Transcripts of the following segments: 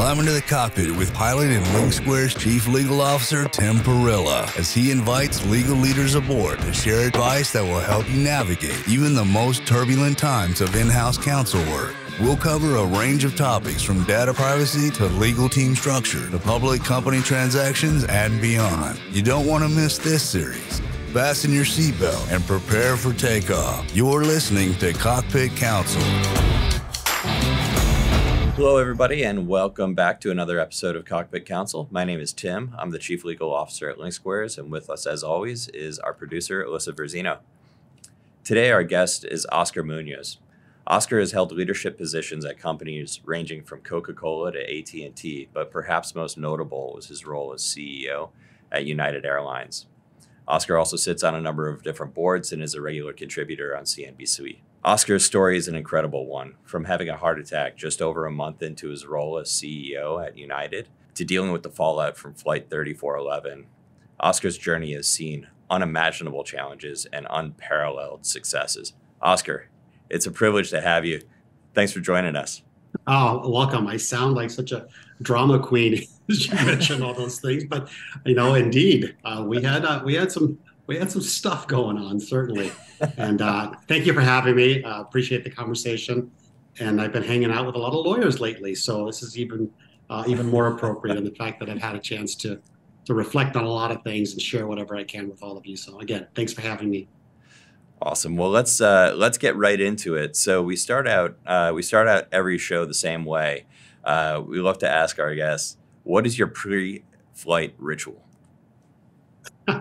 Climb into the cockpit with pilot and LinkSquares Chief Legal Officer Tim Perilla as he invites legal leaders aboard to share advice that will help you navigate even the most turbulent times of in-house counsel work. We'll cover a range of topics from data privacy to legal team structure to public company transactions and beyond. You don't want to miss this series. Fasten your seatbelt and prepare for takeoff. You're listening to Cockpit Counsel. Hello, everybody, and welcome back to another episode of Cockpit Counsel. My name is Tim. I'm the Chief Legal Officer at LinkSquares, and with us, as always, is our producer, Alyssa Verzino. Today, our guest is Oscar Munoz. Oscar has held leadership positions at companies ranging from Coca-Cola to AT&T, but perhaps most notable was his role as CEO at United Airlines. Oscar also sits on a number of different boards and is a regular contributor on CNBC. Oscar's story is an incredible one, from having a heart attack just over a month into his role as CEO at United to dealing with the fallout from Flight 3411. Oscar's journey has seen unimaginable challenges and unparalleled successes. Oscar, it's a privilege to have you. Thanks for joining us. Oh, welcome. I sound like such a drama queen as you mentioned all those things, but you know, indeed, we had some stuff going on, certainly. And thank you for having me. Appreciate the conversation. And I've been hanging out with a lot of lawyers lately, so this is even more appropriate. And the fact that I've had a chance to reflect on a lot of things and share whatever I can with all of you. So again, thanks for having me. Awesome. Well, let's get right into it. So we start out every show the same way. We love to ask our guests, what is your pre-flight ritual?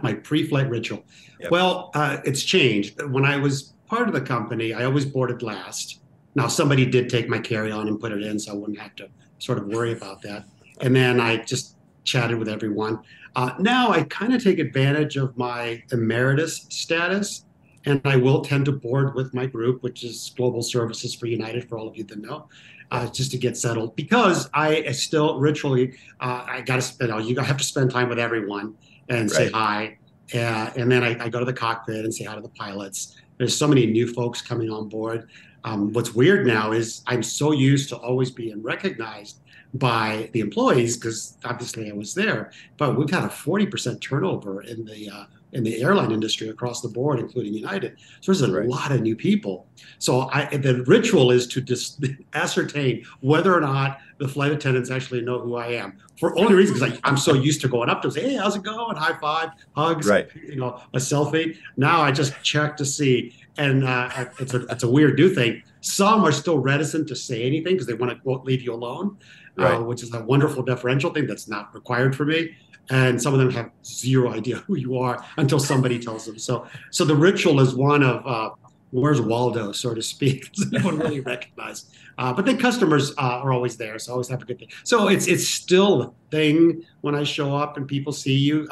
My pre-flight ritual. Yep. Well, it's changed. When I was part of the company, I always boarded last. Now, somebody did take my carry-on and put it in, so I wouldn't have to sort of worry about that. And then I just chatted with everyone. Now I kind of take advantage of my emeritus status. And I will tend to board with my group, which is Global Services for United, for all of you that know, just to get settled. Because I still ritually, you have to spend time with everyone and say hi. And then I go to the cockpit and say hi to the pilots. There's so many new folks coming on board. What's weird now is I'm so used to always being recognized by the employees because obviously I was there. But we've had a 40% turnover in the airline industry across the board, including United. So there's a lot of new people. So the ritual is to just ascertain whether or not the flight attendants actually know who I am. For only reason, because I'm so used to going up to say, hey, how's it going? High five, hugs, a selfie. Now I just check to see. And it's a weird new thing. Some are still reticent to say anything because they want to, quote, leave you alone, which is a wonderful deferential thing that's not required for me. And some of them have zero idea who you are until somebody tells them. So the ritual is one of where's Waldo, so to speak. No one really recognized. But then customers are always there, so always have a good thing. So it's still a thing when I show up and people see you,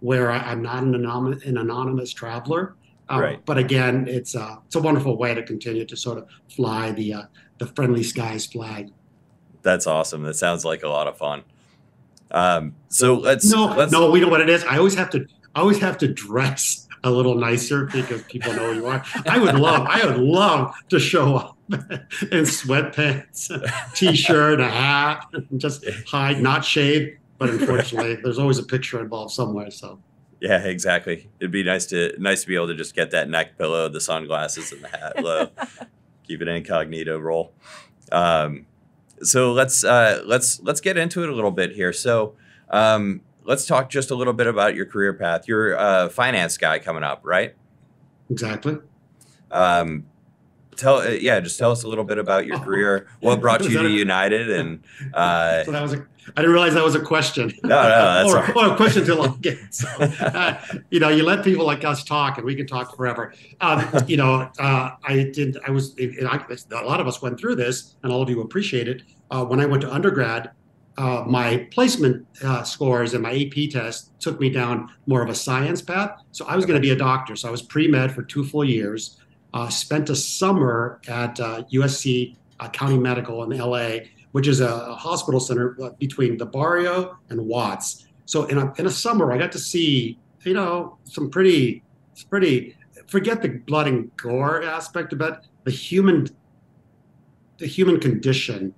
where I'm not an anonymous traveler. But again, it's a wonderful way to continue to sort of fly the friendly skies flag. That's awesome. That sounds like a lot of fun. No, we know what it is. I always have to dress a little nicer because people know who you are. I would love to show up in sweatpants, t-shirt, a hat, and just hide, not shave. But unfortunately, there's always a picture involved somewhere. So yeah, exactly. It'd be nice to be able to just get that neck pillow, the sunglasses, and the hat low. Keep it incognito roll. So let's get into it a little bit here. So let's talk just a little bit about your career path. You're a finance guy coming up, right? Exactly. Just tell us a little bit about your career. What brought you to United? And so that was I didn't realize that was a question. No, that's right. Or a question too long. So, you let people like us talk, and we can talk forever. A lot of us went through this, and all of you appreciate it. When I went to undergrad, my placement scores and my AP test took me down more of a science path. So I was going to be a doctor. So I was pre-med for 2 full years. Spent a summer at USC County Medical in LA, which is a hospital center between the Barrio and Watts. So in a summer, I got to see, some pretty, forget the blood and gore aspect of it, the human condition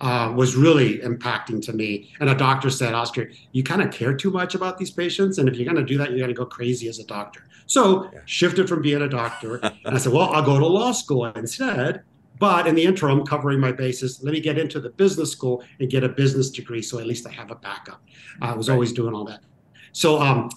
was really impacting to me. And a doctor said, Oscar, you kind of care too much about these patients. And if you're going to do that, you're going to go crazy as a doctor. So shifted from being a doctor. And I said, well, I'll go to law school instead. But in the interim, covering my bases, let me get into the business school and get a business degree. So at least I have a backup. I was always doing all that. So I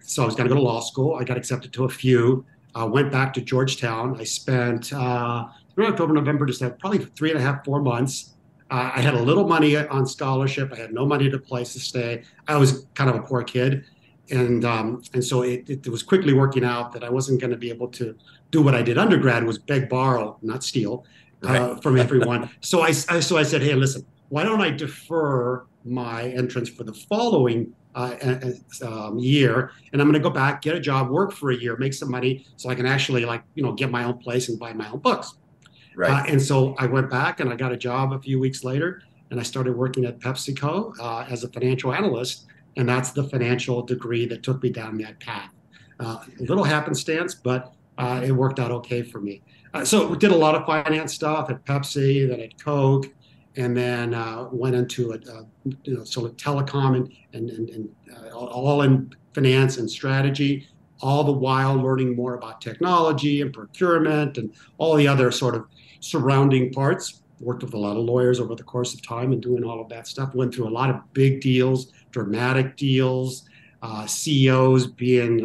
was going to go to law school. I got accepted to a few. I went back to Georgetown. I spent October, November, December, probably 3.5, 4 months. I had a little money on scholarship. I had no money to place to stay. I was kind of a poor kid. And so it was quickly working out that I wasn't going to be able to do what I did undergrad, was beg, borrow, not steal, from everyone. So I said, hey, listen, why don't I defer my entrance for the following year, and I'm going to go back, get a job, work for a year, make some money, so I can actually, like, you know, get my own place and buy my own books. And so I went back and I got a job a few weeks later, and I started working at PepsiCo as a financial analyst, and that's the financial degree that took me down that path. A little happenstance, but it worked out okay for me. So we did a lot of finance stuff at Pepsi, then at Coke. And then went into sort of telecom and all in finance and strategy, all the while learning more about technology and procurement and all the other sort of surrounding parts. Worked with a lot of lawyers over the course of time and doing all of that stuff. Went through a lot of big deals, dramatic deals, CEOs being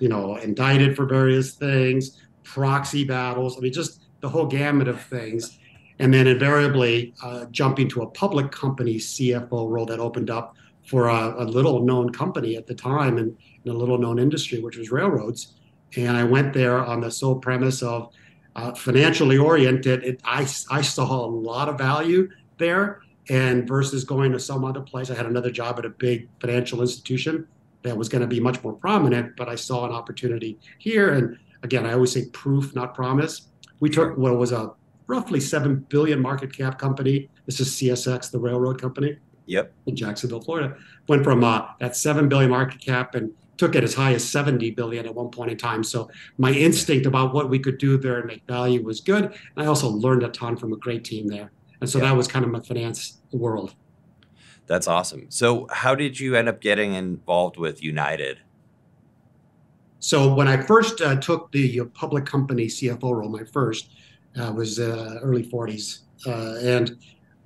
indicted for various things, proxy battles. I mean, just the whole gamut of things. And then invariably jumping to a public company CFO role that opened up for a little known company at the time and in a little known industry, which was railroads. And I went there on the sole premise of financially oriented. I saw a lot of value there, and versus going to some other place. I had another job at a big financial institution that was going to be much more prominent, but I saw an opportunity here. And again, I always say proof, not promise. We took what was a roughly $7 billion market cap company. This is CSX, the railroad company. Yep. In Jacksonville, Florida. Went from that $7 billion market cap and took it as high as $70 billion at one point in time. So my instinct about what we could do there and make value was good. And I also learned a ton from a great team there. And so that was kind of my finance world. That's awesome. So how did you end up getting involved with United? So when I first took the public company CFO role, my first, was early 40s. And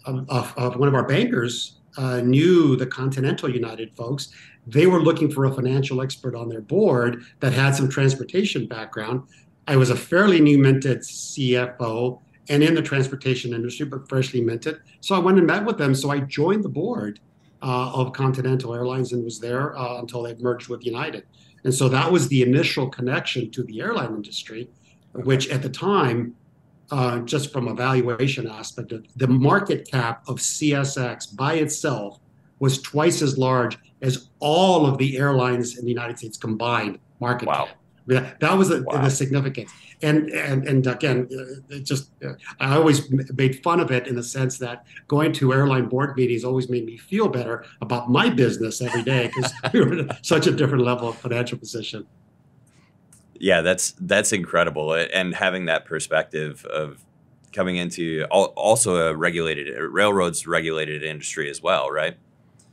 one of our bankers knew the Continental United folks. They were looking for a financial expert on their board that had some transportation background. I was a fairly new minted CFO and in the transportation industry, but freshly minted. So I went and met with them. So I joined the board of Continental Airlines and was there until they merged with United. And so that was the initial connection to the airline industry, which at the time, just from a valuation aspect, the market cap of CSX by itself was twice as large as all of the airlines in the United States combined market cap. That was the significance. And again, it just I always made fun of it in the sense that going to airline board meetings always made me feel better about my business every day because we were at such a different level of financial position. Yeah, that's incredible. And having that perspective of coming into also a railroads regulated industry as well, right?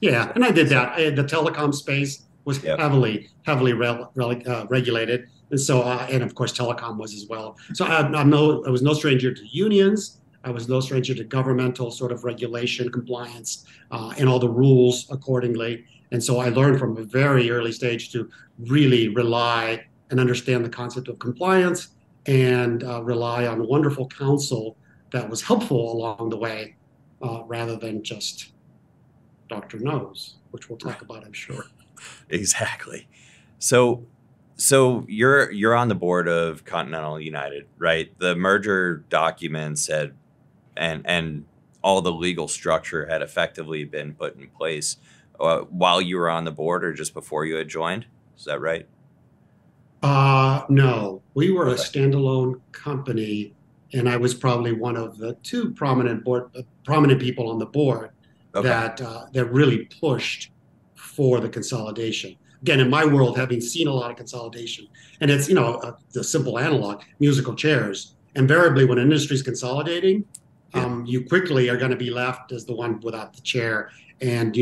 Yeah, and I did that. The telecom space was heavily regulated. And so, and of course, telecom was as well. So I was no stranger to unions. I was no stranger to governmental sort of regulation, compliance, and all the rules accordingly. And so I learned from a very early stage to really rely and understand the concept of compliance and rely on wonderful counsel that was helpful along the way rather than just Dr. Knows, which we'll talk about, I'm sure. Exactly. So you're on the board of Continental United, right? The merger documents said, and all the legal structure had effectively been put in place while you were on the board or just before you had joined. Is that right? No, we were a standalone company, and I was probably one of the two prominent people on the board that really pushed for the consolidation. Again, in my world, having seen a lot of consolidation, and it's, the simple analog, musical chairs. Invariably, when an industry is consolidating, you quickly are going to be left as the one without the chair. And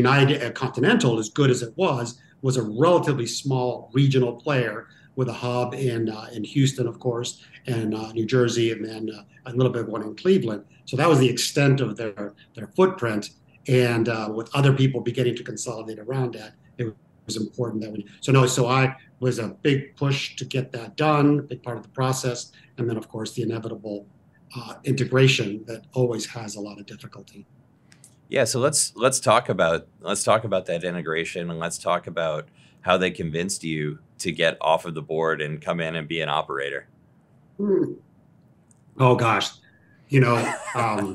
Continental, as good as it was a relatively small regional player with a hub in Houston, of course, and New Jersey, and then a little bit of one in Cleveland. So that was the extent of their footprint. And with other people beginning to consolidate around that, it was important that we. So I was a big push to get that done, big part of the process, and then of course the inevitable integration that always has a lot of difficulty. Yeah, so let's talk about that integration, and let's talk about how they convinced you to get off of the board and come in and be an operator. Oh gosh, I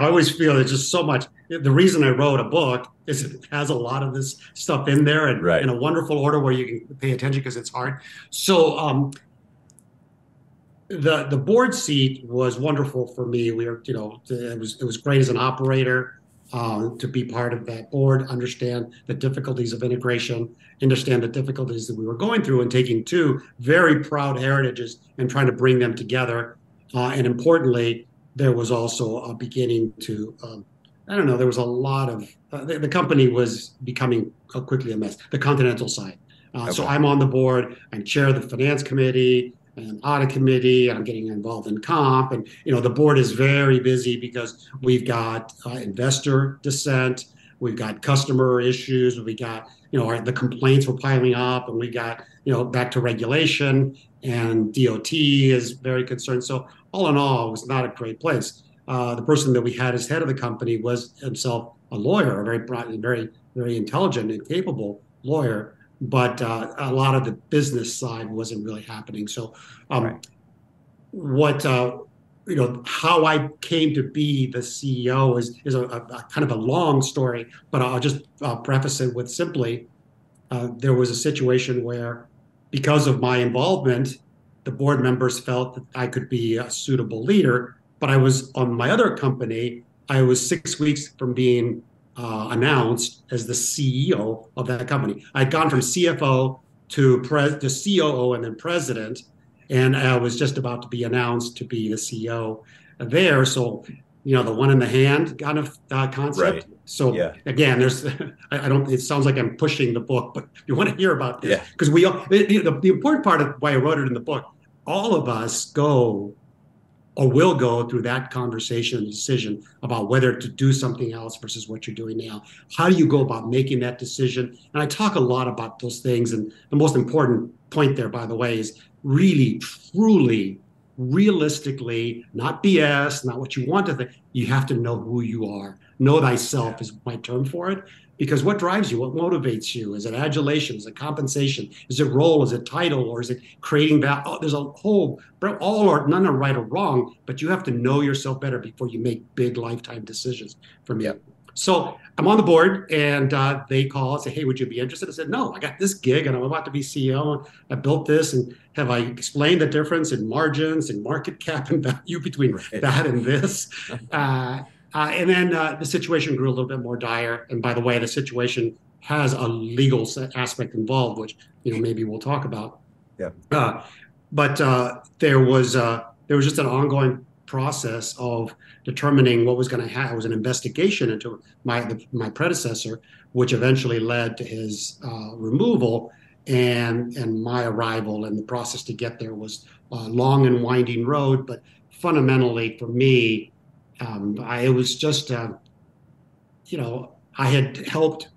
always feel there's just so much. The reason I wrote a book is it has a lot of this stuff in there, and right. in a wonderful order where you can pay attention because it's hard. So the board seat was wonderful for me. We were, it was great as an operator to be part of that board, understand the difficulties of integration, understand the difficulties that we were going through, and taking two very proud heritages and trying to bring them together. And importantly, there was also a beginning to, there was a lot of, the company was becoming quickly a mess, the Continental side. Okay. So I'm on the board, I'm chair of the finance committee and audit committee, and I'm getting involved in comp. And, the board is very busy because we've got investor dissent, we've got customer issues, we got, the complaints were piling up, and we got, back to regulation, and DOT is very concerned. So all in all, it was not a great place. The person that we had as head of the company was himself a lawyer, a very, very, very intelligent and capable lawyer, but a lot of the business side wasn't really happening. So right. How I came to be the CEO is a kind of a long story, but I'll just preface it with simply, there was a situation where, because of my involvement, the board members felt that I could be a suitable leader, but I was on my other company. I was 6 weeks from being announced as the CEO of that company. I'd gone from CFO to COO and then president, and I was just about to be announced to be the CEO there. So, the one in the hand kind of concept. Right. So yeah. Again, it sounds like I'm pushing the book, but you want to hear about this because yeah. The important part of why I wrote it in the book, all of us go or will go through that conversation and decision about whether to do something else versus what you're doing now. How do you go about making that decision? And I talk a lot about those things. And the most important point there, by the way, is really, truly, realistically, not BS, not what you want to think. You have to know who you are. Know thyself is my term for it, because what drives you, what motivates you? Is it adulation? Is it compensation? Is it role? Is it title? Or is it creating that? Oh, there's a whole, all or none are right or wrong, but you have to know yourself better before you make big lifetime decisions from you. So I'm on the board, and they call and say, hey, would you be interested? I said, no, I got this gig and I'm about to be CEO. I built this, and have I explained the difference in margins and market cap and value between that and this? And then the situation grew a little bit more dire. And by the way, the situation has a legal aspect involved, which, maybe we'll talk about. Yeah. But there was just an ongoing process of determining what was going to happen. It was an investigation into my predecessor, which eventually led to his removal and my arrival. And the process to get there was a long and winding road. But fundamentally, for me, I had helped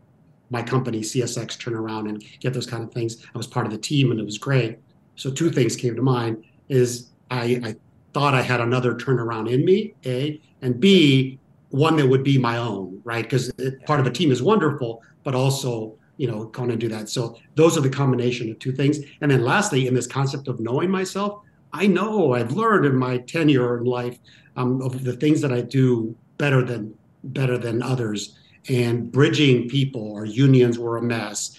my company, CSX, turn around and get those kind of things. I was part of the team, and it was great. So two things came to mind is I thought I had another turnaround in me, A, and B, one that would be my own, right? Because part of a team is wonderful, but also, going to do that. So those are the combination of two things. And then lastly, in this concept of knowing myself, I know I've learned in my tenure in life of the things that I do better than others, and bridging people. Our unions were a mess.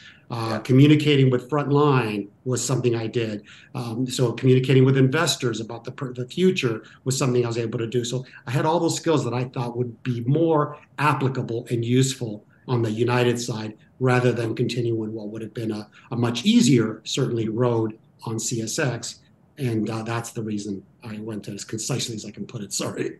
Communicating with frontline was something I did. So communicating with investors about the future was something I was able to do. So I had all those skills that I thought would be more applicable and useful on the United side, rather than continuing what would have been a much easier, certainly, road on CSX. And that's the reason I went as concisely as I can put it. Sorry.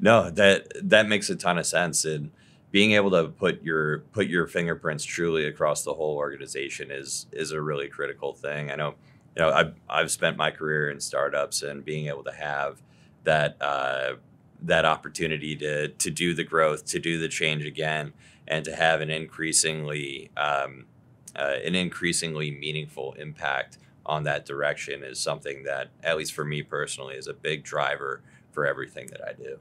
No, that makes a ton of sense. And being able to put your fingerprints truly across the whole organization is a really critical thing. I know, you know, I've spent my career in startups, and being able to have that that opportunity to do the growth, to do the change again, and to have an increasingly meaningful impact on that direction is something that, at least for me personally, is a big driver for everything that I do.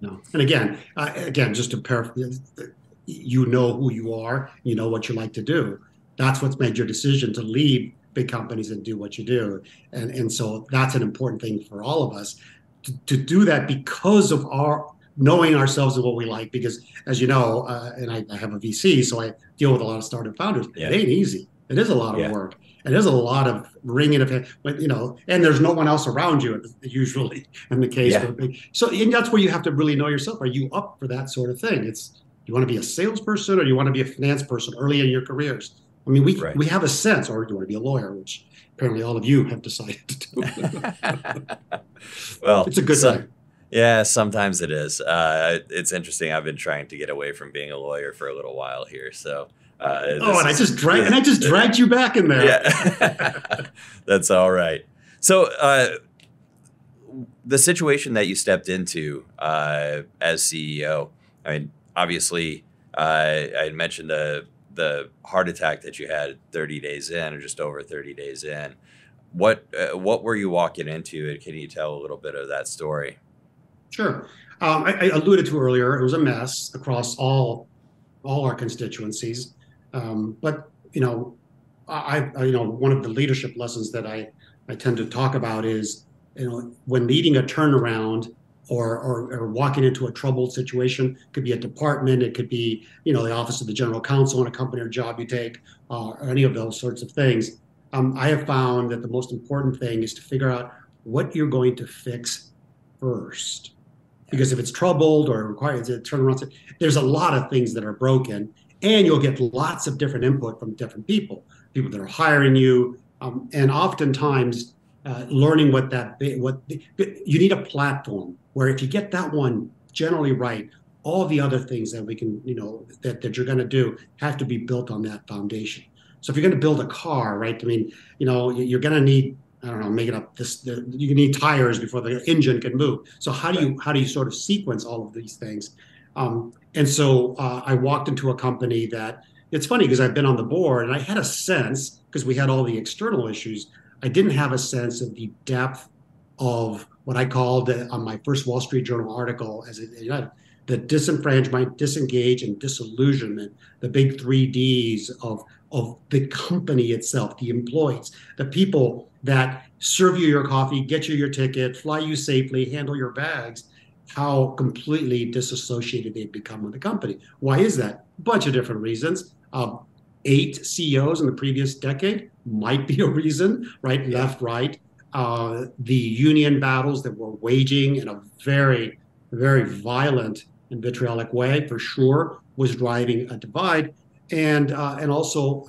No, and again, just to paraphrase, you know who you are, you know what you like to do. That's what's made your decision to leave big companies and do what you do. And so that's an important thing for all of us to do that, because of our knowing ourselves and what we like. Because as you know, and I have a VC, so I deal with a lot of startup founders. Yeah. It ain't easy. It is a lot of work. It is a lot of wringing of hands, but you know, and there's no one else around you usually in the case. Yeah. So, and that's where you have to really know yourself. Are you up for that sort of thing? It's, you want to be a salesperson, or you want to be a finance person early in your careers? I mean, we have a sense, or you want to be a lawyer, which apparently all of you have decided to do. Well, it's a good thing. Yeah, sometimes it is. It's interesting. I've been trying to get away from being a lawyer for a little while here, so. I just dragged you back in there. Yeah. That's all right. So the situation that you stepped into as CEO, I mean, obviously, I had mentioned the heart attack that you had 30 days in, or just over 30 days in. What were you walking into? And can you tell a little bit of that story? Sure. I alluded to earlier, it was a mess across all our constituencies. But, you know, I one of the leadership lessons that I tend to talk about is, you know, when leading a turnaround or walking into a troubled situation, it could be a department, it could be, you know, the office of the general counsel in a company or job you take, or any of those sorts of things. I have found that the most important thing is to figure out what you're going to fix first. Because if it's troubled or requires a turnaround, there's a lot of things that are broken, and you'll get lots of different input from different people that are hiring you, and oftentimes learning you need a platform where if you get that one generally right, all the other things that we can, you know, that you're going to do have to be built on that foundation. So if you're going to build a car, right? I mean, you know, you're going to need, I don't know, make it up, you need tires before the engine can move. So how do you sort of sequence all of these things? And so I walked into a company that, it's funny because I've been on the board and I had a sense, because we had all the external issues, I didn't have a sense of the depth of what I called on my first Wall Street Journal article as the disenfranchisement, disengage, and disillusionment, the big three Ds of the company itself, the employees, the people that serve you your coffee, get you your ticket, fly you safely, handle your bags, how completely disassociated they've become with the company. Why is that? A bunch of different reasons. 8 CEOs in the previous decade might be a reason, right? Yeah. Left, right. The union battles that we're waging in a very, very violent and vitriolic way, for sure, was driving a divide. And also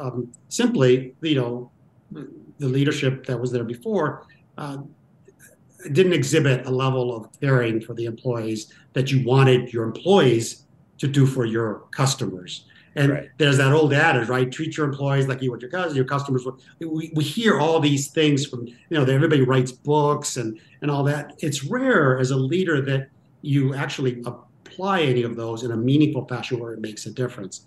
simply, you know, the leadership that was there before didn't exhibit a level of caring for the employees that you wanted your employees to do for your customers. And There's that old adage, right? Treat your employees like you would your customers would. We hear all these things from, you know, everybody writes books and all that. It's rare as a leader that you actually apply any of those in a meaningful fashion where it makes a difference.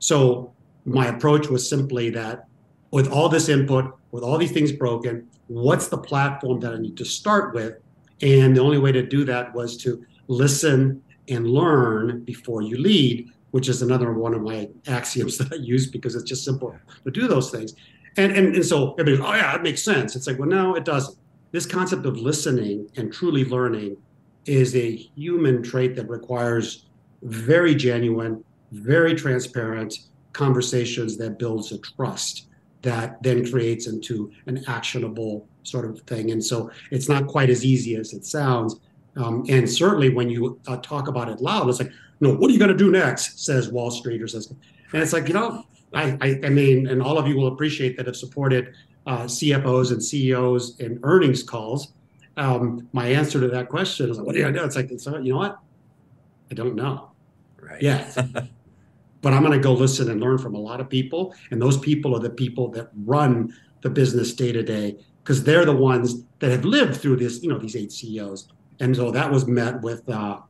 So my approach was simply that with all this input, with all these things broken, what's the platform that I need to start with? And the only way to do that was to listen and learn before you lead, which is another one of my axioms that I use, because it's just simple to do those things. And so everybody's, oh yeah, that makes sense. It's like, well, no, it doesn't. This concept of listening and truly learning is a human trait that requires very genuine, very transparent conversations that builds a trust that then creates into an actionable sort of thing. And so it's not quite as easy as it sounds. And certainly when you talk about it loud, it's like, no, what are you going to do next, says Wall Street or says. And it's like, you know, I mean, and all of you will appreciate that have supported CFOs and CEOs in earnings calls, my answer to that question is, what do I do? It's like, you know what? I don't know. Right. Yes. But I'm going to go listen and learn from a lot of people. And those people are the people that run the business day to day, because they're the ones that have lived through this, these 8 CEOs. And so that was met with, well,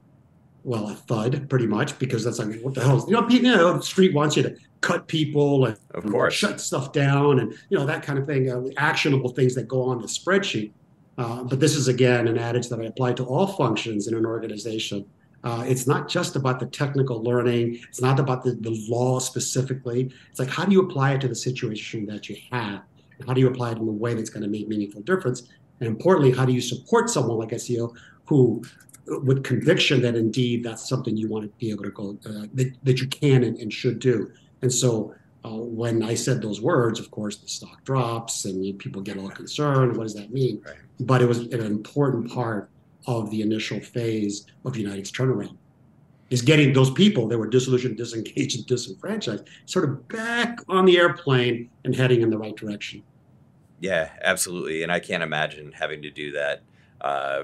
a thud pretty much, because that's like, what the hell? The street wants you to cut people and of course shut stuff down and, that kind of thing, actionable things that go on the spreadsheet. But this is, again, an adage that I apply to all functions in an organization. It's not just about the technical learning. It's not about the law specifically. It's like, how do you apply it to the situation that you have? And how do you apply it in a way that's going to make meaningful difference? And importantly, how do you support someone like a CEO who, with conviction that indeed that's something you want to be able to go, that you can and should do? And so when I said those words, of course, the stock drops and people get all concerned. What does that mean? Right. But it was an important part of the initial phase of United's turnaround, is getting those people that were disillusioned, disengaged, and disenfranchised sort of back on the airplane and heading in the right direction. Yeah, absolutely. And I can't imagine having to do that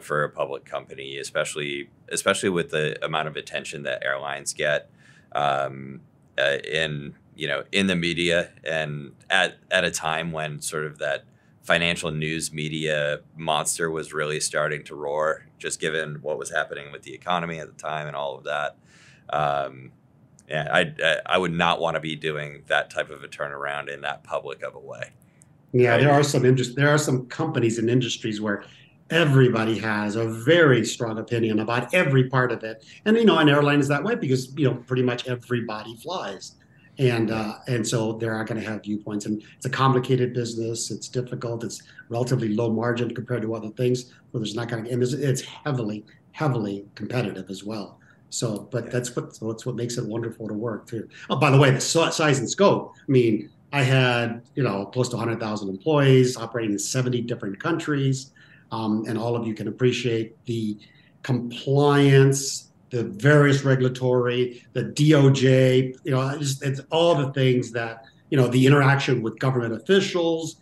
for a public company, especially with the amount of attention that airlines get in the media, and at a time when sort of that financial news media monster was really starting to roar, just given what was happening with the economy at the time and all of that. I would not want to be doing that type of a turnaround in that public of a way. Yeah, right? There are some companies and industries where everybody has a very strong opinion about every part of it, and an airline is that way because pretty much everybody flies. And so they are going to have viewpoints, and it's a complicated business. It's difficult. It's relatively low margin compared to other things where there's not going to, and it's heavily competitive as well. So, but that's what makes it wonderful to work too. Oh, by the way, the size and scope. I mean, I had, close to 100,000 employees operating in 70 different countries. And all of you can appreciate the compliance, the various regulatory, the DOJ, it's all the things that, the interaction with government officials,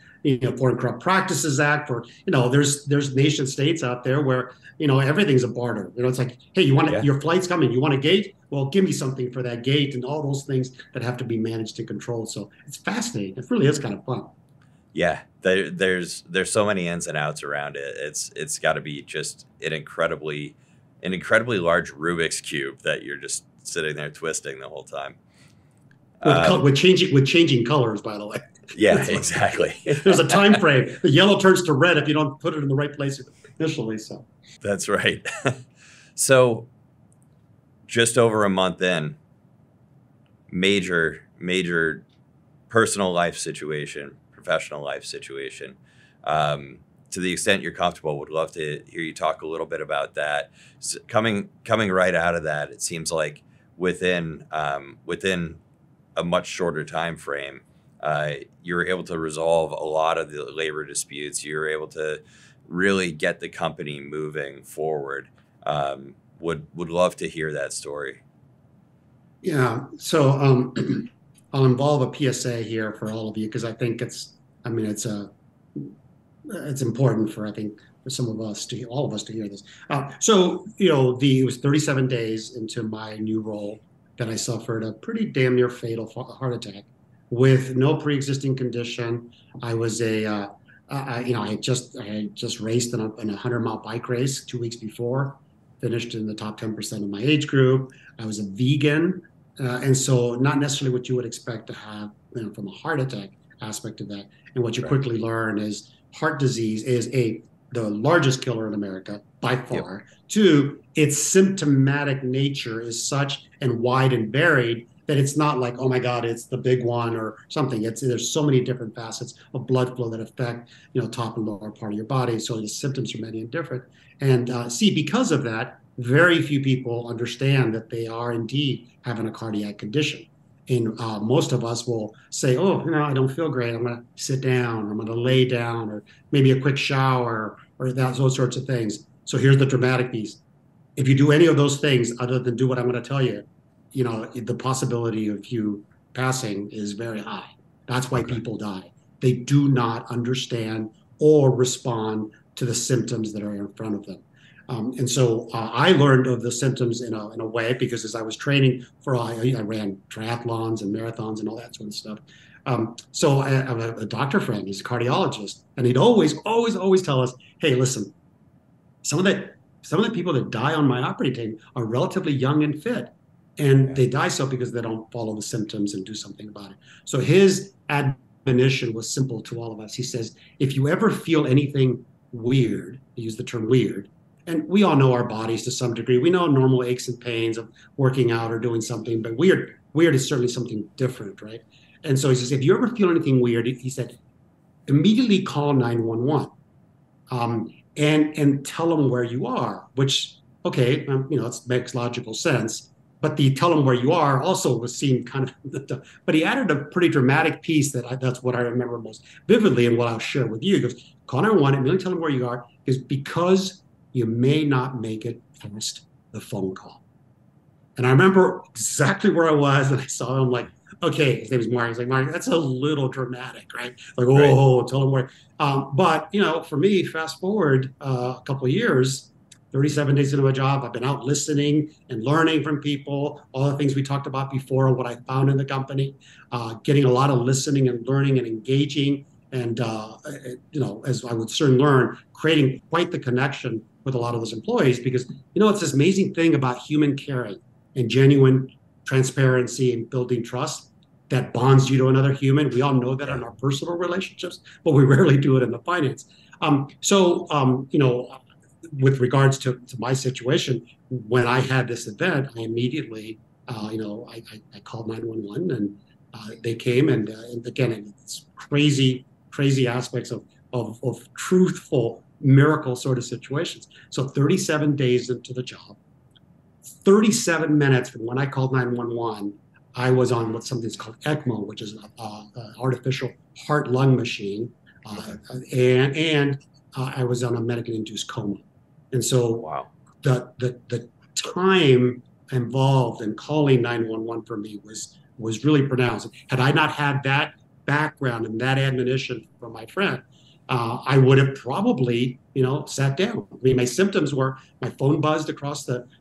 Foreign Corrupt Practices Act, or, there's nation states out there where, everything's a barter. It's like, hey, your flight's coming, you want a gate? Well, give me something for that gate, and all those things that have to be managed and controlled. So it's fascinating. It really is kind of fun. Yeah, there's so many ins and outs around it. It's gotta be just an incredibly large Rubik's cube that you're just sitting there twisting the whole time. With changing colors, by the way. Yeah, exactly. There's a time frame. The yellow turns to red if you don't put it in the right place initially. So that's right. So just over a month in, major personal life situation, professional life situation. To the extent you're comfortable, would love to hear you talk a little bit about that. So coming right out of that, it seems like within a much shorter time frame, you were able to resolve a lot of the labor disputes. You were able to really get the company moving forward. Would love to hear that story. Yeah. So I'll involve a PSA here for all of you, because I think it's important for some of us all of us to hear this. It was 37 days into my new role that I suffered a pretty damn near fatal heart attack with no pre-existing condition. I was I had just raced in a 100-mile bike race 2 weeks before, finished in the top 10% of my age group. I was a vegan. And so not necessarily what you would expect to have from a heart attack aspect of that. And what you quickly learn is, heart disease is the largest killer in America by far. Yep. 2, its symptomatic nature is such and wide and varied that it's not like, oh my God, it's the big one or something. There's so many different facets of blood flow that affect top and lower part of your body. So the symptoms are many and different. And because of that, very few people understand that they are indeed having a cardiac condition. And most of us will say, oh, I don't feel great. I'm going to sit down. I'm going to lay down, or maybe a quick shower, or those sorts of things. So here's the dramatic piece. If you do any of those things other than do what I'm going to tell you, the possibility of you passing is very high. That's why people die. they do not understand or respond to the symptoms that are in front of them. And so I learned of the symptoms in a way, because as I was training for, I ran triathlons and marathons and all that sort of stuff. So I have a doctor friend, he's a cardiologist, and he'd always tell us, hey, listen, some of the people that die on my operating table are relatively young and fit, and they die so because they don't follow the symptoms and do something about it. So his admonition was simple to all of us. He says, if you ever feel anything weird, he used the term weird, and we all know our bodies to some degree. We know normal aches and pains of working out or doing something, but weird is certainly something different, right? And so he says, if you ever feel anything weird, he said, immediately call 911 and tell them where you are, which, okay, it makes logical sense. But the tell them where you are also was seen kind of, but he added a pretty dramatic piece that's what I remember most vividly and what I'll share with you. He goes, call 911, immediately tell them where you are, because you may not make it past the phone call. And I remember exactly where I was, and I saw him like, okay, his name is Mark. He's like, Mark, that's a little dramatic, right? Like, oh, tell him where. But, for me, fast forward a couple of years, 37 days into my job, I've been out listening and learning from people, all the things we talked about before, what I found in the company, getting a lot of listening and learning and engaging. And, as I would soon learn, creating quite the connection with a lot of those employees, because, it's this amazing thing about human caring and genuine transparency and building trust that bonds you to another human. We all know that in our personal relationships, but we rarely do it in the finance. With regards to my situation, when I had this event, I immediately, I called 911 and they came. And again, it's crazy aspects of truthful miracle sort of situations. So 37 days into the job, 37 minutes from when I called 911, I was on what something's called ECMO, which is an artificial heart-lung machine, and I was on a medically-induced coma. And so the time involved in calling 911 for me was really pronounced. Had I not had that background and that admonition from my friend, I would have probably, sat down. I mean, my symptoms were my phone buzzed across the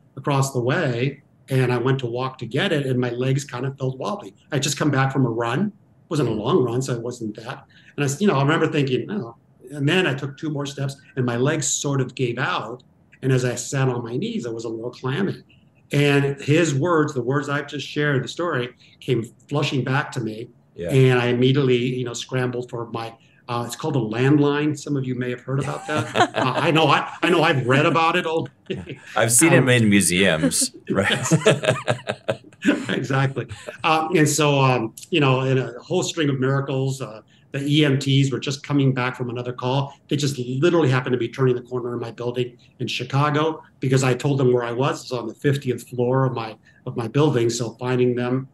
way, and I went to walk to get it, and my legs kind of felt wobbly. I just come back from a run. It wasn't a long run, so it wasn't that. And I remember thinking, no. And then I took two more steps, and my legs sort of gave out. And as I sat on my knees, I was a little clammy. And his words, the words I've just shared, the story, came flushing back to me. Yeah. And I immediately, scrambled for my. It's called a landline. Some of you may have heard about that. I know. I've read about it all day. I've seen them in museums, right? Exactly. In a whole string of miracles, the EMTs were just coming back from another call. They just literally happened to be turning the corner in my building in Chicago, because I told them where I was. It's on the 50th floor of my building. So finding them,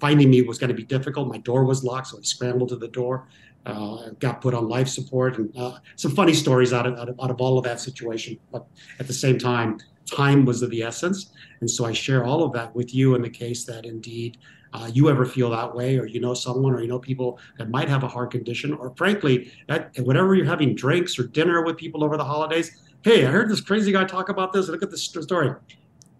finding me was going to be difficult. My door was locked, so I scrambled to the door. Got put on life support, and some funny stories out of all of that situation. But at the same time, time was of the essence. And so I share all of that with you in the case that indeed you ever feel that way, or someone, or people that might have a heart condition, or frankly, whenever you're having drinks or dinner with people over the holidays, hey, I heard this crazy guy talk about this. Look at this story.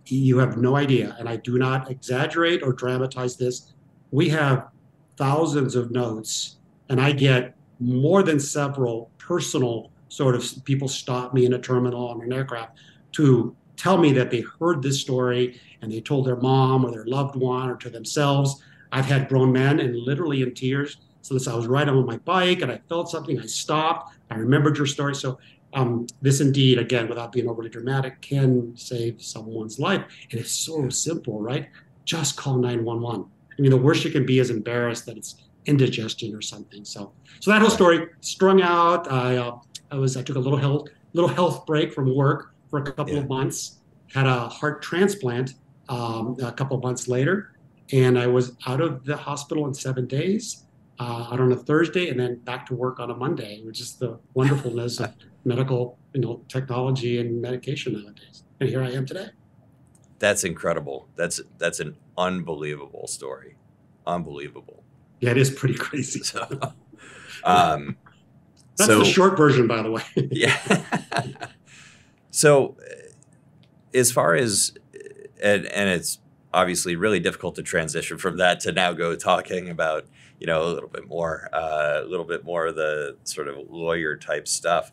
You have no idea. And I do not exaggerate or dramatize this. We have thousands of notes. And I get more than several personal sort of people stop me in a terminal on an aircraft to tell me that they heard this story and they told their mom or their loved one or to themselves. I've had grown men and literally in tears. So I was riding on my bike and I felt something. I stopped. I remembered your story. So this indeed, again, without being overly dramatic, can save someone's life. And it's so simple, right? Just call 911. I mean, the worst you can be is embarrassed that it's indigestion or something. So that whole story strung out. I took a little health break from work for a couple of months, had a heart transplant a couple of months later, and I was out of the hospital in 7 days, out on a Thursday, and then back to work on a Monday, which is the wonderfulness of medical, technology and medication nowadays. And here I am today. That's incredible. That's an unbelievable story. Unbelievable. Yeah, it is pretty crazy. That's the short version, by the way. Yeah. So as far as, and it's obviously really difficult to transition from that to now go talking about, you know, a little bit more of the sort of lawyer type stuff.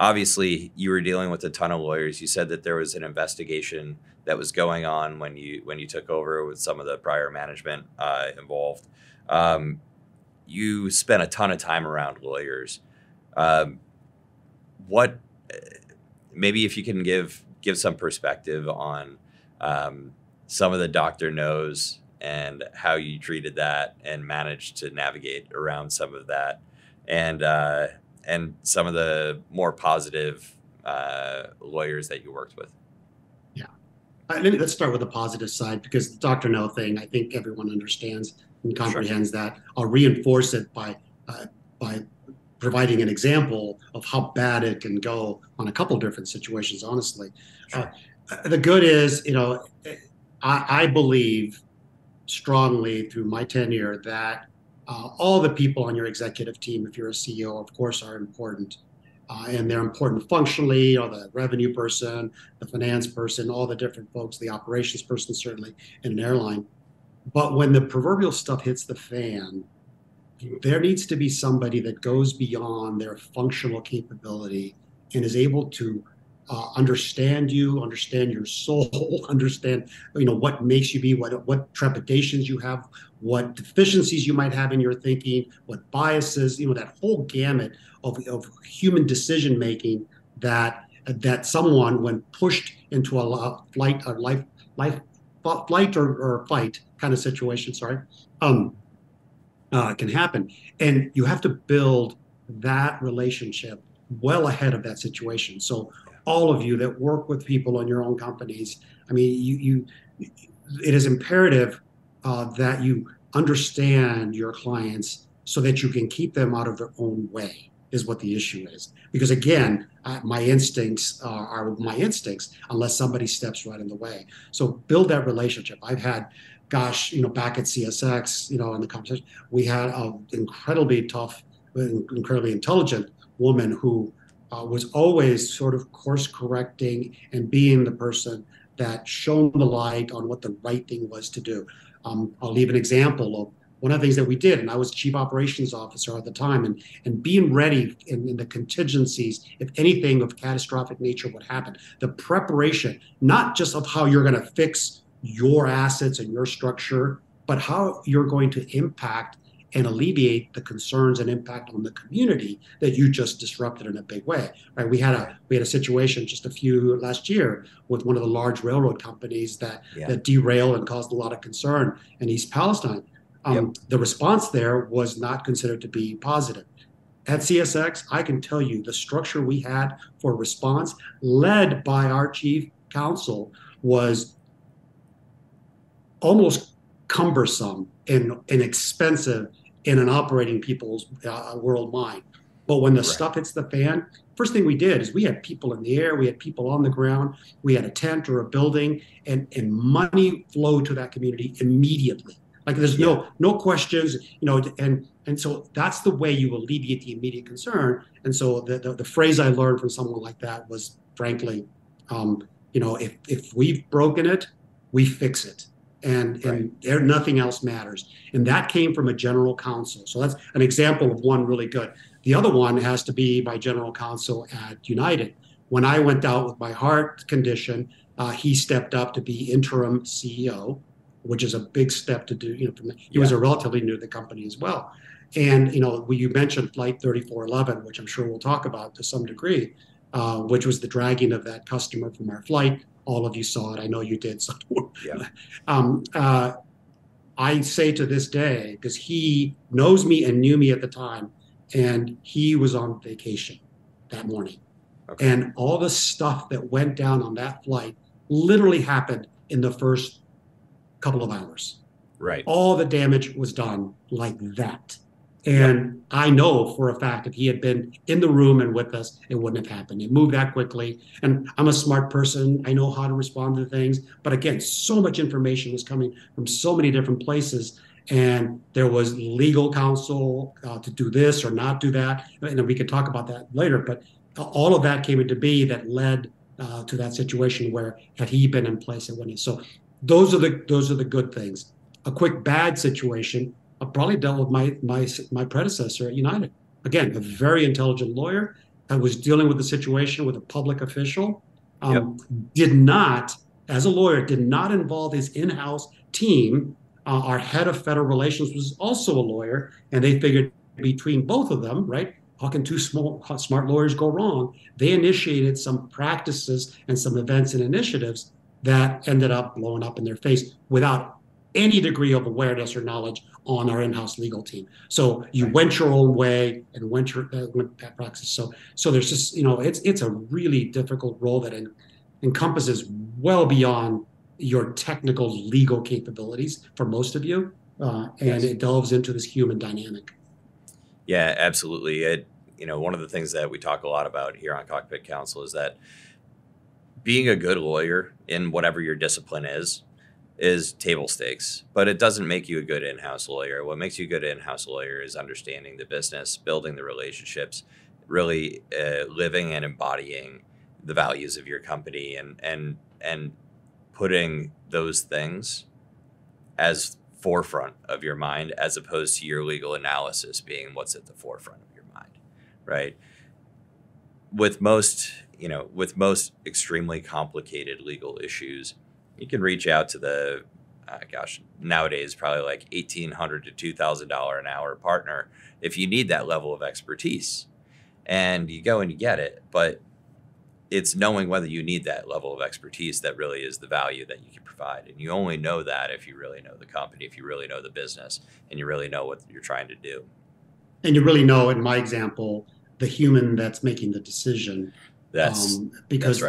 Obviously, you were dealing with a ton of lawyers. You said that there was an investigation that was going on when you took over with some of the prior management involved. You spent a ton of time around lawyers. What, maybe if you can give some perspective on some of the doctor knows and how you treated that and managed to navigate around some of that, and some of the more positive lawyers that you worked with. Yeah, let's start with the positive side, because the Dr. No thing, I think everyone understands and comprehends. Sure. That. I'll reinforce it by providing an example of how bad it can go on a couple different situations, honestly. Sure. The good is, you know, I believe strongly through my tenure that all the people on your executive team, if you're a CEO, of course, are important. And they're important functionally, or the revenue person, the finance person, all the different folks, the operations person, certainly in an airline. But when the proverbial stuff hits the fan, there needs to be somebody that goes beyond their functional capability and is able to understand you, understand your soul, understand, you know, what makes you be, what trepidations you have, what deficiencies you might have in your thinking, what biases, you know, that whole gamut of human decision making that someone, when pushed into a flight or fight kind of situation, can happen. And you have to build that relationship well ahead of that situation. So all of you that work with people on your own companies, I mean, it is imperative that you understand your clients so that you can keep them out of their own way, is what the issue is. Because again, my instincts are my instincts, unless somebody steps right in the way. So build that relationship. I've had, gosh, you know, back at CSX, you know, in the conversation, we had an incredibly tough, incredibly intelligent woman who was always sort of course correcting and being the person that shone the light on what the right thing was to do. I'll leave an example of one of the things that we did, and I was chief operations officer at the time, and being ready in the contingencies, if anything of catastrophic nature would happen. The preparation, not just of how you're gonna fix your assets and your structure, but how you're going to impact and alleviate the concerns and impact on the community that you just disrupted in a big way, right? We had a situation just last year with one of the large railroad companies that derailed and caused a lot of concern in East Palestine. The response there was not considered to be positive. At CSX, I can tell you the structure we had for response, led by our chief counsel, was almost cumbersome and expensive in an operating people's world mind. But when the stuff hits the fan, first thing we did is we had people in the air, we had people on the ground, we had a tent or a building, and money flowed to that community immediately. Like there's no questions, you know, and so that's the way you alleviate the immediate concern. And so the phrase I learned from someone like that was, frankly, you know, if we've broken it, we fix it. And there, nothing else matters. And that came from a general counsel. So that's an example of one really good. The other one has to be my general counsel at United. When I went out with my heart condition, he stepped up to be interim CEO, which is a big step to do. You know, he was relatively new to the company as well. And you know, you mentioned Flight 3411, which I'm sure we'll talk about to some degree, which was the dragging of that customer from our flight. All of you saw it. I know you did. So I say to this day, because he knows me and knew me at the time, and he was on vacation that morning. Okay. And all the stuff that went down on that flight literally happened in the first couple of hours. Right. All the damage was done like that. And I know for a fact if he had been in the room and with us, it wouldn't have happened. It moved that quickly. And I'm a smart person. I know how to respond to things. But again, so much information was coming from so many different places. and there was legal counsel to do this or not do that. And we could talk about that later, but all of that came into being that led to that situation where had he been in place, it wouldn't have. So those are the good things. A quick bad situation, I probably dealt with my predecessor at United. Again, a very intelligent lawyer that was dealing with the situation with a public official, did not, as a lawyer, did not involve his in-house team. Our head of federal relations was also a lawyer, and they figured between both of them, right, how can two smart lawyers go wrong? They initiated some practices and some events and initiatives that ended up blowing up in their face without any degree of awareness or knowledge on our in-house legal team. So you went your own way and went that process. So there's just, it's a really difficult role that encompasses well beyond your technical legal capabilities for most of you. And it delves into this human dynamic. Yeah, absolutely. One of the things that we talk a lot about here on Cockpit Counsel is that being a good lawyer in whatever your discipline is table stakes, but it doesn't make you a good in-house lawyer. What makes you a good in-house lawyer is understanding the business, building the relationships, really living and embodying the values of your company and putting those things as forefront of your mind, as opposed to your legal analysis being what's at the forefront of your mind, right? With most extremely complicated legal issues, you can reach out to the, nowadays probably like $1,800 to $2,000 an hour partner if you need that level of expertise. And you go and you get it, but it's knowing whether you need that level of expertise that really is the value that you can provide. And you only know that if you really know the company, if you really know the business, and you really know what you're trying to do. And you really know, in my example, the human that's making the decision. Because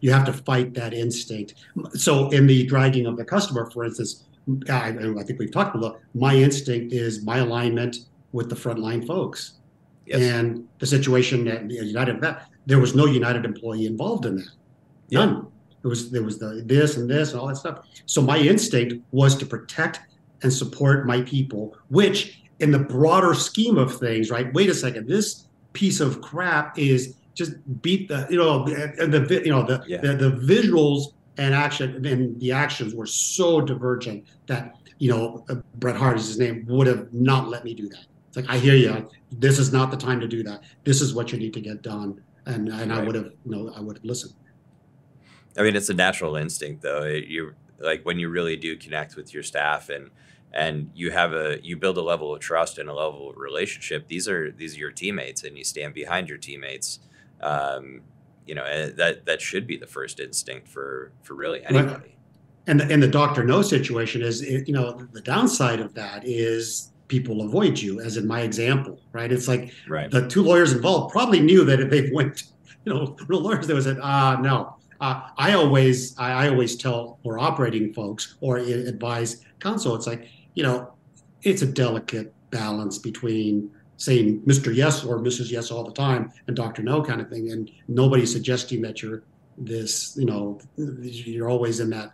you have to fight that instinct. So in the dragging of the customer, for instance, I think we've talked about, my instinct is my alignment with the frontline folks. Yes. And the situation at United, there was no United employee involved in that. None. Yeah. There was the this and this and all that stuff. So my instinct was to protect and support my people, which in the broader scheme of things, right? Wait a second, this piece of crap is just beat the visuals and action, and the actions were so divergent that, Bret Hart is his name, would have not let me do that. It's like, I hear you. This is not the time to do that. This is what you need to get done. And right. I would have listened. I mean, it's a natural instinct though. You like when you really do connect with your staff and you build a level of trust and a level of relationship. These are your teammates, and you stand behind your teammates. That should be the first instinct for really anybody. Right. And the doctor no situation is, the downside of that is people avoid you, as in my example, right? It's like the two lawyers involved probably knew that if they went, real lawyers, they would have said, no. I always tell or operating folks or advise counsel, it's like, it's a delicate balance between saying Mr. Yes or Mrs. Yes all the time and Dr. No kind of thing. And nobody's suggesting that you're always in that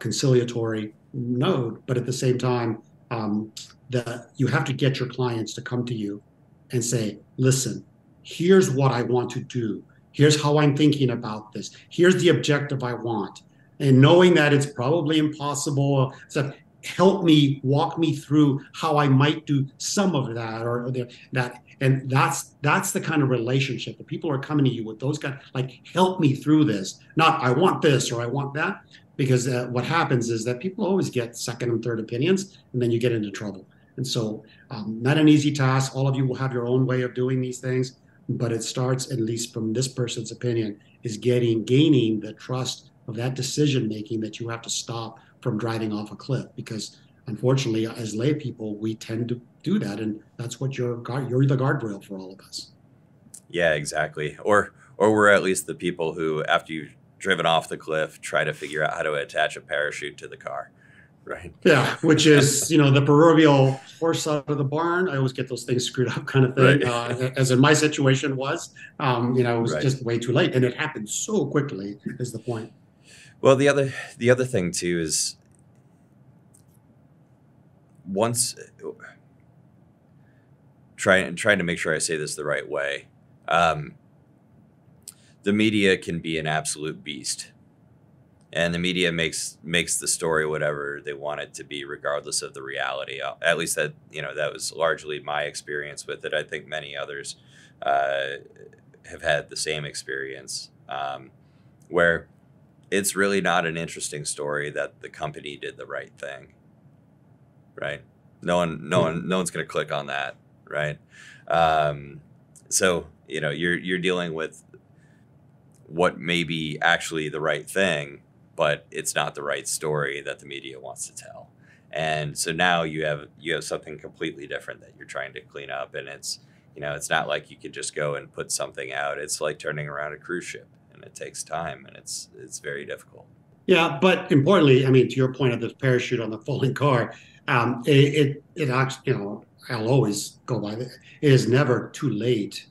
conciliatory node. But at the same time, you have to get your clients to come to you and say, listen, here's what I want to do. Here's how I'm thinking about this. Here's the objective I want. And knowing that it's probably impossible, so walk me through how I might do some of that or that. And that's the kind of relationship that people are coming to you with, those kind of, like, help me through this. Not I want this or I want that, because what happens is that people always get second and third opinions, and then you get into trouble. And so not an easy task. All of you will have your own way of doing these things, but it starts, at least from this person's opinion, is gaining the trust of that decision-making that you have to stop from driving off a cliff, because unfortunately, as lay people, we tend to do that. And that's what you're the guardrail for all of us. Yeah, exactly. Or we're at least the people who, after you've driven off the cliff, try to figure out how to attach a parachute to the car. Right. Yeah. Which is, the proverbial horse out of the barn. I always get those things screwed up kind of thing. Right. As in my situation was, it was just way too late, and it happened so quickly is the point. Well, the other thing too is once, trying to make sure I say this the right way. The media can be an absolute beast, and the media makes the story whatever they want it to be, regardless of the reality. At least that, you know, that was largely my experience with it. I think many others have had the same experience, where it's really not an interesting story that the company did the right thing. Right? No one's going to click on that. Right? So, you know, you're dealing with what may be actually the right thing, but it's not the right story that the media wants to tell. And so now you have something completely different that you're trying to clean up. And it's, you know, it's not like you could just go and put something out. It's like turning around a cruise ship, and it takes time, and it's very difficult. Yeah, but importantly, I mean, to your point of the parachute on the folding car, it actually, you know, I'll always go by that. It is never too late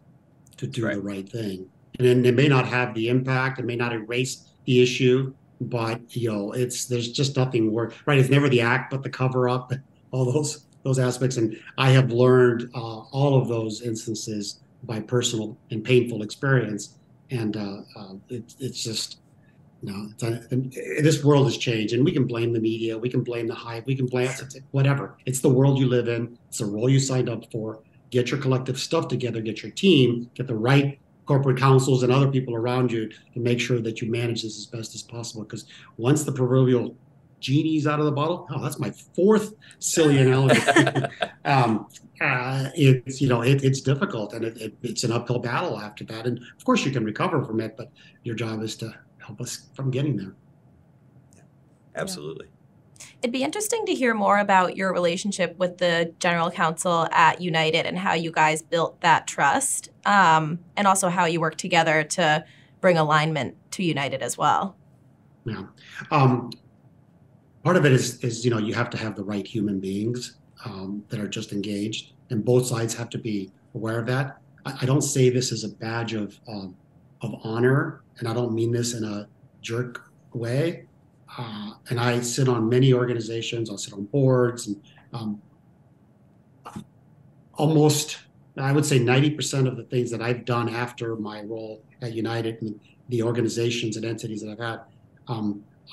to do the right thing. And then it may not have the impact, it may not erase the issue, but, you know, there's just nothing worse, right? It's never the act, but the cover up, all those aspects. And I have learned all of those instances by personal and painful experience. And it's just, you know, this world has changed, and we can blame the media, we can blame the hype, we can blame whatever. It's the world you live in. It's the role you signed up for. Get your collective stuff together, get your team, get the right corporate counsels and other people around you to make sure that you manage this as best as possible. Because once the proverbial genie's out of the bottle, oh, that's my fourth silly analogy. It's, you know, it's difficult, and it's an uphill battle after that. And of course you can recover from it, but your job is to help us from getting there. Yeah, absolutely. Yeah. It'd be interesting to hear more about your relationship with the general counsel at United and how you guys built that trust, and also how you work together to bring alignment to United as well. Yeah. Part of it is, you know, you have to have the right human beings that are just engaged, and both sides have to be aware of that. I don't say this as a badge of honor, and I don't mean this in a jerk way. And I sit on many organizations, I'll sit on boards, and almost, I would say 90% of the things that I've done after my role at United and the organizations and entities that I've had,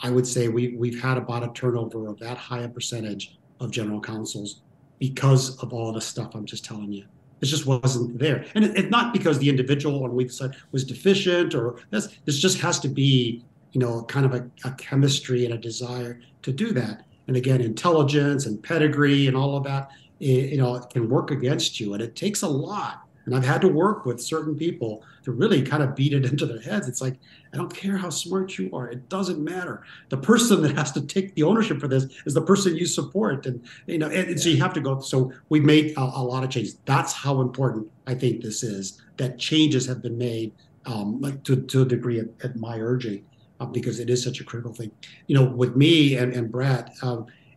I would say we've had about a turnover of that high a percentage of general counsels because of all the stuff I'm just telling you. It just wasn't there. And it's not because the individual on either side was deficient, or this just has to be, you know, kind of a chemistry and a desire to do that. And again, intelligence and pedigree and all of that, you know, it can work against you, and it takes a lot. And I've had to work with certain people to really kind of beat it into their heads. It's like, I don't care how smart you are. It doesn't matter. The person that has to take the ownership for this is the person you support. And, you know, and so you have to go. So we've made a lot of changes. That's how important I think this is, that changes have been made to a degree at my urging, because it is such a critical thing. You know, with me and Brad,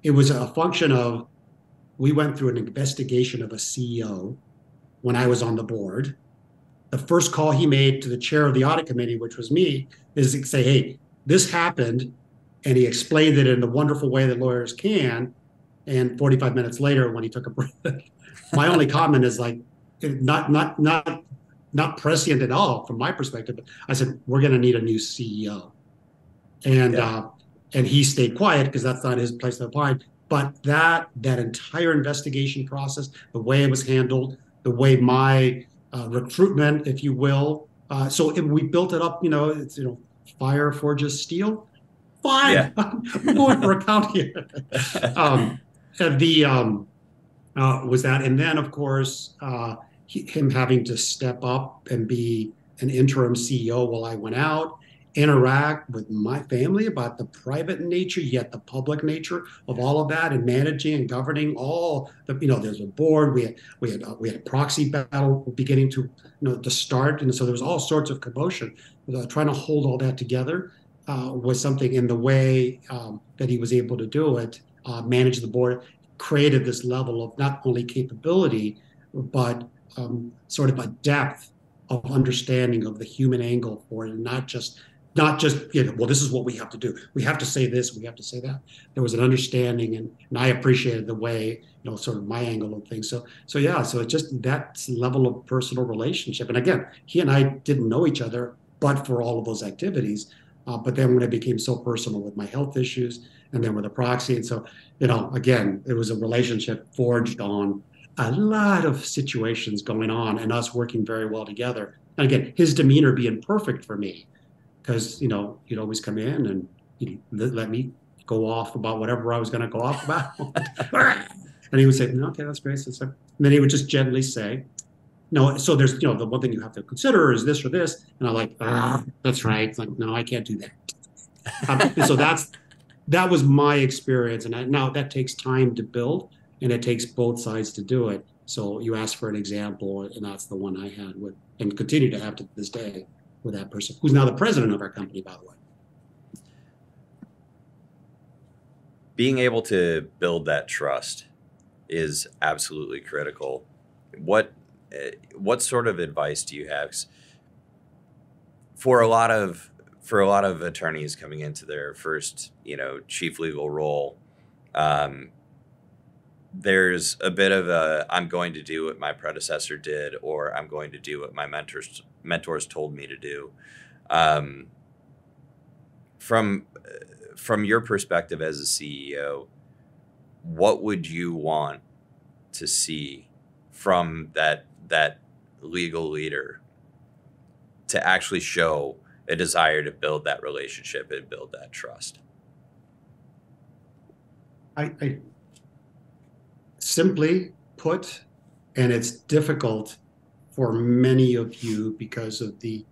it was a function of, we went through an investigation of a CEO when I was on the board. The first call he made to the chair of the audit committee, which was me, is to say, hey, this happened. And he explained it in the wonderful way that lawyers can. And 45 minutes later, when he took a breath, my only comment is like, not prescient at all from my perspective. But I said, we're going to need a new CEO. And, and he stayed quiet because that's not his place to opine. But that entire investigation process, the way it was handled, the way my recruitment, if you will. So if we built it up, you know, it's, you know, fire forges steel. Fine. Yeah. I'm going for a count here. Was that. And then, of course, him having to step up and be an interim CEO while I went out, interact with my family about the private nature, yet the public nature of all of that, and managing and governing all the, you know, there's a board, we had a proxy battle beginning to, you know, to start. And so there was all sorts of commotion. Trying to hold all that together was something, in the way that he was able to do it, manage the board, created this level of not only capability, but sort of a depth of understanding of the human angle for it, and not just not just, you know, well, this is what we have to do. We have to say this, we have to say that. There was an understanding, and I appreciated the way, you know, sort of my angle on things. So yeah, so it's just that level of personal relationship. And again, he and I didn't know each other, but for all of those activities. But then when it became so personal with my health issues and then with the proxy. And so, you know, again, it was a relationship forged on a lot of situations going on and us working very well together. And again, his demeanor being perfect for me. Because, you know, he'd always come in and he'd let me go off about whatever I was going to go off about. And he would say, no, okay, that's great. And then he would just gently say, no, so there's, you know, the one thing you have to consider is this or this. And I'm like, that's right. It's like, no, I can't do that. And so that was my experience. And now that takes time to build, and it takes both sides to do it. So you asked for an example, and that's the one I had with, and continue to have to this day, with that person, who's now the president of our company, by the way. Being able to build that trust is absolutely critical. What sort of advice do you have for a lot of attorneys coming into their first, you know, chief legal role? There's a bit of a, I'm going to do what my predecessor did, or I'm going to do what my mentors told me to do. From your perspective as a CEO, what would you want to see from that legal leader to actually show a desire to build that relationship and build that trust? I simply put, and it's difficult for many of you because of the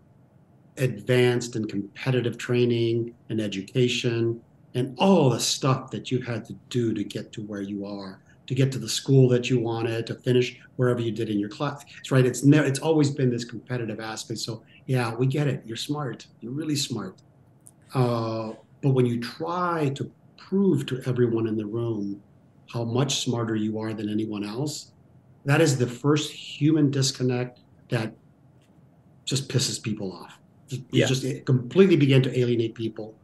advanced and competitive training and education and all the stuff that you had to do to get to where you are, to get to the school that you wanted, to finish wherever you did in your class. That's right. It's always been this competitive aspect. So yeah, we get it. You're smart. You're really smart. But when you try to prove to everyone in the room how much smarter you are than anyone else, that is the first human disconnect that just pisses people off. It completely began to alienate people.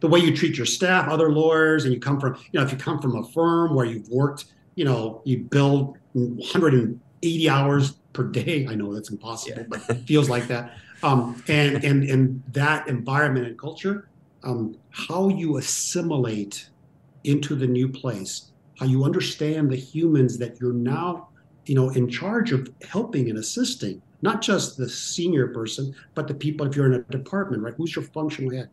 The way you treat your staff, other lawyers, and you come from, you know, if you come from a firm where you've worked, you know, you build 180 hours per day. I know that's impossible, yeah. But it feels like that. And that environment and culture, how you assimilate into the new place, how you understand the humans that you're now, you know, in charge of helping and assisting, not just the senior person, but the people, if you're in a department, right? Who's your functional head?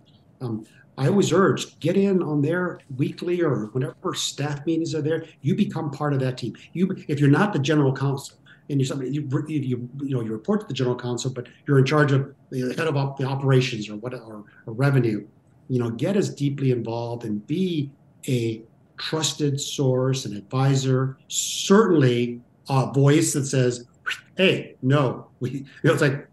I always urge, get in on their weekly or whenever staff meetings are there, you become part of that team. If you're not the general counsel, and you're somebody, you know, you report to the general counsel, but you're in charge of the head of the operations or revenue, you know, get as deeply involved and be a trusted source, an advisor, certainly a voice that says, hey, no, you know, it's like,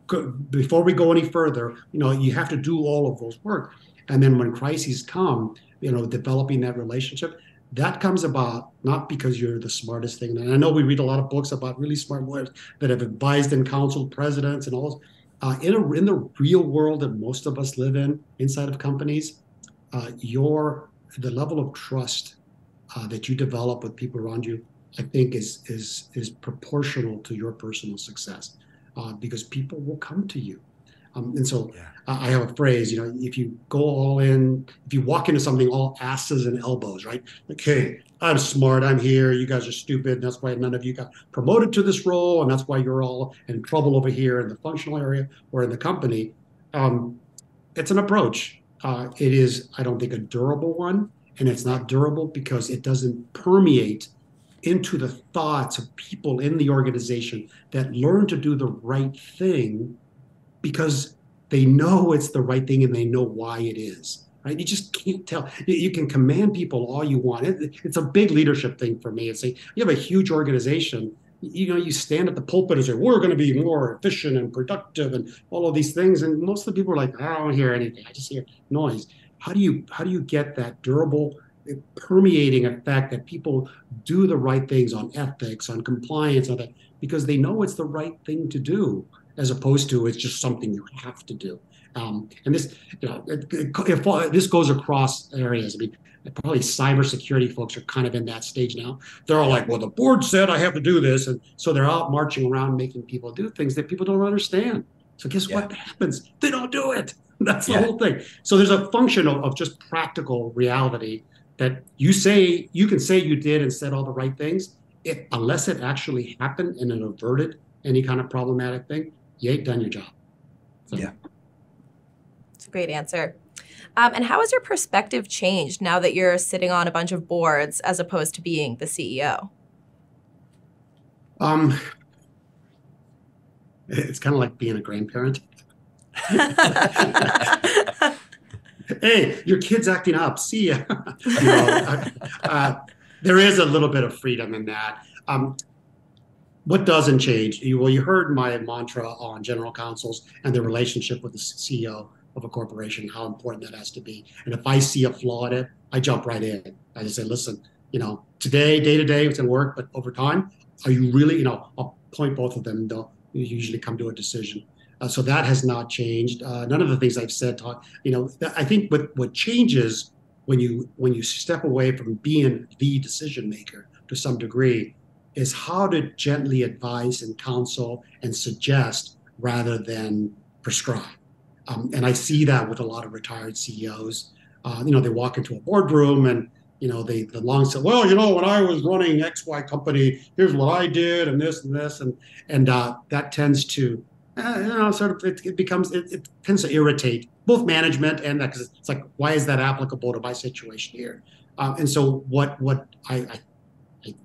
before we go any further, you know, you have to do all of those work. And then when crises come, you know, developing that relationship, that comes about not because you're the smartest thing. And I know we read a lot of books about really smart lawyers that have advised and counseled presidents and all. In the real world that most of us live in, inside of companies, the level of trust that you develop with people around you, I think is proportional to your personal success, because people will come to you. I have a phrase, you know, if you go all in, if you walk into something all asses and elbows, right? Like, hey, I'm smart, I'm here, you guys are stupid, and that's why none of you got promoted to this role, and that's why you're all in trouble over here in the functional area or in the company. It's an approach. It is, I don't think, a durable one, and it's not durable because it doesn't permeate into the thoughts of people in the organization that learn to do the right thing because they know it's the right thing and they know why it is, right? You just can't tell. You can command people all you want. It's a big leadership thing for me. It's like, you have a huge organization, you know, you stand at the pulpit and say, we're going to be more efficient and productive and all of these things. And most of the people are like, I don't hear anything. I just hear noise. How do you get that durable permeating effect that people do the right things on ethics, on compliance, on that, because they know it's the right thing to do, as opposed to it's just something you have to do. And this, you know, this goes across areas. I mean, probably cybersecurity folks are kind of in that stage now. They're all like, well, the board said I have to do this. And so they're out marching around making people do things that people don't understand. So guess what happens? They don't do it. That's the whole thing. So there's a function of just practical reality that you can say you did and said all the right things. Unless it actually happened and it averted any kind of problematic thing, you ain't done your job. So. Yeah. It's a great answer. And how has your perspective changed now that you're sitting on a bunch of boards as opposed to being the CEO? It's kind of like being a grandparent. Hey, your kid's acting up. See ya. You know, there is a little bit of freedom in that. What doesn't change? Well, you heard my mantra on general counsels and the relationship with the CEO of a corporation, how important that has to be. And if I see a flaw in it, I jump right in. I just say, listen, you know, today, day to day, it's going to work, but over time, are you really, you know, I'll point both of them. They'll usually come to a decision. So that has not changed. None of the things I've said, you know, I think what changes when you step away from being the decision maker to some degree is how to gently advise and counsel and suggest rather than prescribe. And I see that with a lot of retired CEOs. You know, they walk into a boardroom and, you know, the long said, well, you know, when I was running XY company, here's what I did and this and this. And that tends to, you know, sort of it tends to irritate both management and that, because it's like, why is that applicable to my situation here? And so what I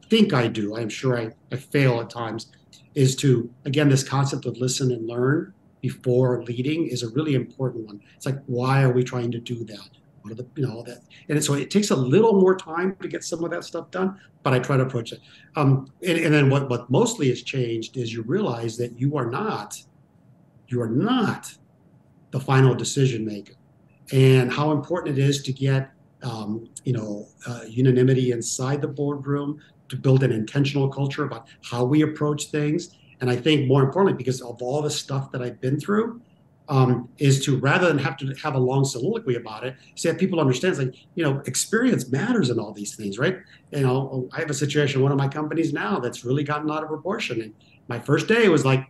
think I do, I'm sure I fail at times, is to, again, this concept of listen and learn before leading is a really important one. It's like, why are we trying to do that? What are the, you know, that, and so it takes a little more time to get some of that stuff done, but I try to approach it. And then what mostly has changed is you realize that you are not the final decision maker, and how important it is to get unanimity inside the boardroom to build an intentional culture about how we approach things. And I think more importantly, because of all the stuff that I've been through, is to, rather than have to have a long soliloquy about it, so that people understand, like, you know, experience matters in all these things, right? You know, I have a situation in one of my companies now that's really gotten out of proportion. And my first day was like,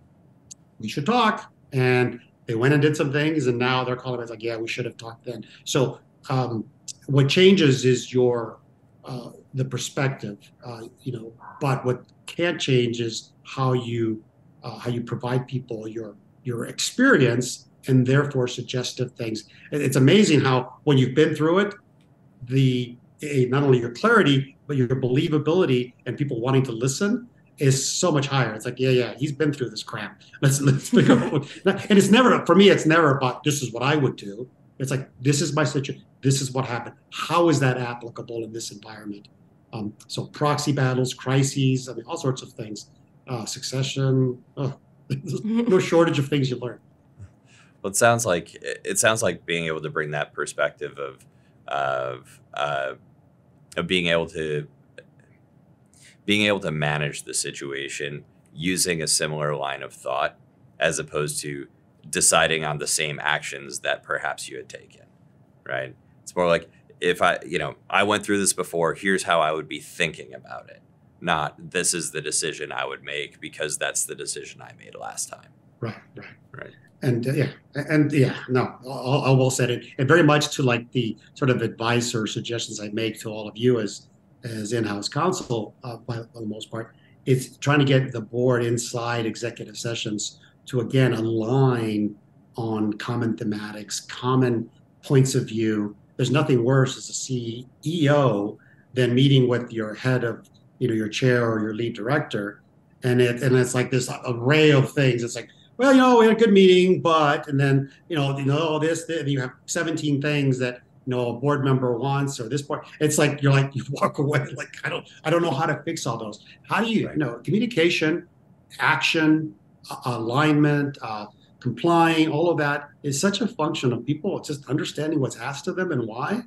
we should talk. And they went and did some things, and now they're calling me like, yeah, we should have talked then. So what changes is your the perspective, you know. But what can't change is how you provide people your experience and therefore suggestive things. It's amazing how when you've been through it, not only your clarity but your believability and people wanting to listen is so much higher. It's like, yeah, he's been through this crap. Let's figure out. And it's never, for me, it's never about this is what I would do. It's like, this is my situation. This is what happened. How is that applicable in this environment? So proxy battles, crises, I mean, all sorts of things. Succession, no shortage of things you learn. Well, it sounds like being able to bring that perspective of being able to manage the situation using a similar line of thought, as opposed to deciding on the same actions that perhaps you had taken, right? It's more like, if I, you know, I went through this before, here's how I would be thinking about it. Not, this is the decision I would make because that's the decision I made last time. Right. I will say it. And very much to like the sort of advice or suggestions I make to all of you as in-house counsel, for the most part, it's trying to get the board inside executive sessions to, again, align on common thematics, common points of view. There's nothing worse as a CEO than meeting with your head of, you know, your chair or your lead director. And it's like this array of things. It's like, well, you know, we had a good meeting, but, and then, you know, this, you have 17 things that, you know, a board member wants, or this part. It's like, you're like, you walk away. Like, I don't know how to fix all those. How do you, right, you know, communication, action, alignment, complying, all of that is such a function of people just understanding what's asked of them and why.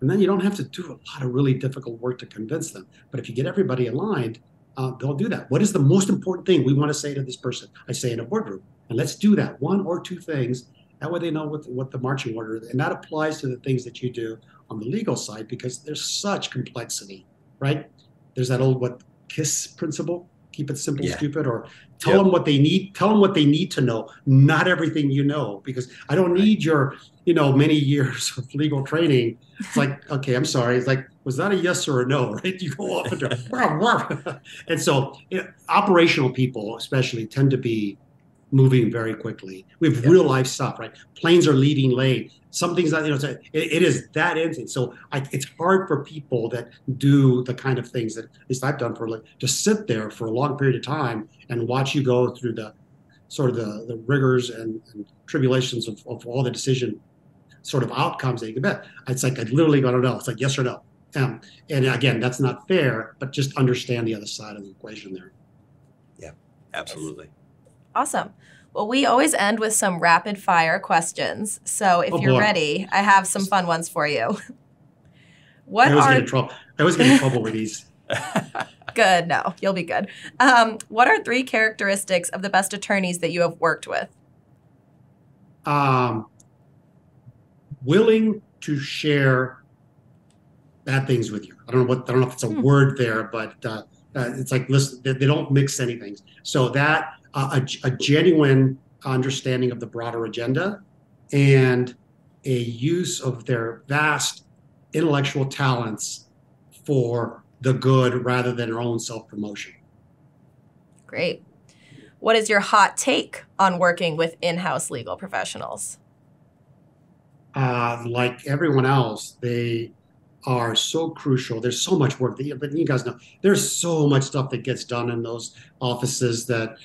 And then you don't have to do a lot of really difficult work to convince them. But if you get everybody aligned, they'll do that. What is the most important thing we want to say to this person? I say in a boardroom, and let's do that, one or two things. That way they know what the marching order is. And that applies to the things that you do on the legal side, because there's such complexity, right? There's that old KISS principle, keep it simple, stupid, or tell them what they need, tell them what they need to know, not everything you know, because I don't need your, many years of legal training. It's like, okay, I'm sorry. It's like, was that a yes or a no, right? You go off and do, and so operational people especially tend to be moving very quickly. We have real life stuff, right? Planes are leaving late. Some things, it is that instant. So it's hard for people that do the kind of things that at least I've done to sit there for a long period of time and watch you go through the sort of the rigors and tribulations of all the decision sort of outcomes that you can bet. It's like, I literally don't know. It's like yes or no. And again, that's not fair, but just understand the other side of the equation there. Yeah, absolutely. Awesome. Well, we always end with some rapid fire questions. So if you're ready, I have some fun ones for you. I always get in trouble with these. Good. No, you'll be good. What are three characteristics of the best attorneys that you have worked with? Willing to share bad things with you. I don't know if it's a word there, but it's like, listen, they don't mix anything. So that, a genuine understanding of the broader agenda and a use of their vast intellectual talents for the good rather than their own self-promotion. Great. What is your hot take on working with in-house legal professionals? Like everyone else, they are so crucial. There's so much work that, but you guys know, there's so much stuff that gets done in those offices that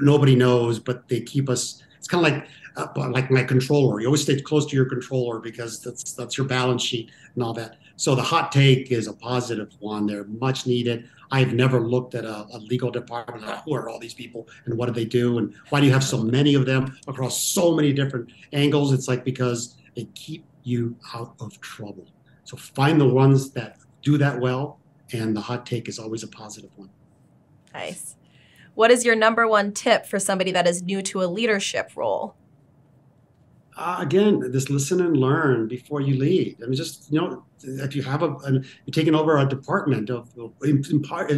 nobody knows, but they keep us. It's kind of like my controller. You always stay close to your controller because that's your balance sheet and all that. So the hot take is a positive one. They're much needed. I've never looked at a legal department. Who are all these people and what do they do? And why do you have so many of them across so many different angles? It's like, because they keep you out of trouble. So find the ones that do that well, and the hot take is always a positive one. Nice. What is your #1 tip for somebody that is new to a leadership role? Again, just listen and learn before you lead. I mean, just, if you have you're taking over a department part